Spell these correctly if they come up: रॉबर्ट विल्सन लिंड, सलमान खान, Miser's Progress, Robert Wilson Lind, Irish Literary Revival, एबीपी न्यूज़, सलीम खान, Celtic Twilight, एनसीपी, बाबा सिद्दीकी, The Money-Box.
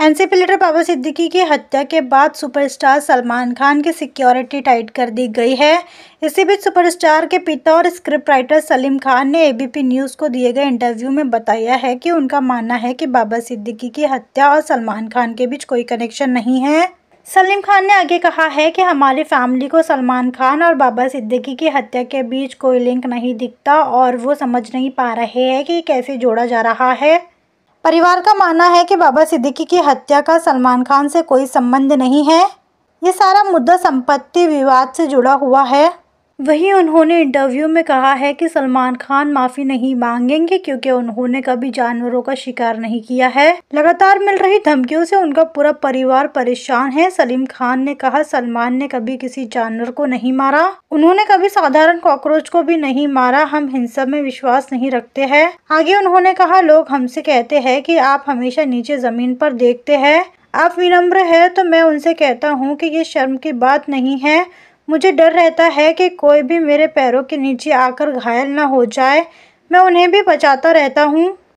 एनसीपी leader बाबा सिद्दीकी की हत्या के बाद सुपरस्टार सलमान खान की सिक्योरिटी टाइट कर दी गई है। इसी बीच सुपरस्टार के पिता और स्क्रिप्ट राइटर सलीम खान ने एबीपी न्यूज़ को दिए गए इंटरव्यू में बताया है कि उनका मानना है कि बाबा सिद्दीकी की हत्या और सलमान खान के बीच कोई कनेक्शन नहीं है। सलीम खान ने आगे कहा है कि हमारी फैमिली को सलमान खान और बाबा सिद्दीकी की हत्या के बीच कोई लिंक नहीं दिखता और वो समझ नहीं पा रहे हैं कि कैसे जोड़ा जा रहा है। परिवार का मानना है कि बाबा सिद्दीकी की हत्या का सलमान खान से कोई संबंध नहीं है। ये सारा मुद्दा संपत्ति विवाद से जुड़ा हुआ है। वहीं उन्होंने इंटरव्यू में कहा है कि सलमान खान माफ़ी नहीं मांगेंगे क्योंकि उन्होंने कभी जानवरों का शिकार नहीं किया है। लगातार मिल रही धमकियों से उनका पूरा परिवार परेशान है। सलीम खान ने कहा, सलमान ने कभी किसी जानवर को नहीं मारा। उन्होंने कभी साधारण कॉकरोच को भी नहीं मारा। हम हिंसा में विश्वास नहीं रखते हैं। आगे उन्होंने कहा, लोग हमसे कहते हैं कि आप हमेशा नीचे ज़मीन पर देखते हैं, आप विनम्र है, तो मैं उनसे कहता हूँ कि ये शर्म की बात नहीं है। मुझे डर रहता है कि कोई भी मेरे पैरों के नीचे आकर घायल ना हो जाए। मैं उन्हें भी बचाता रहता हूँ।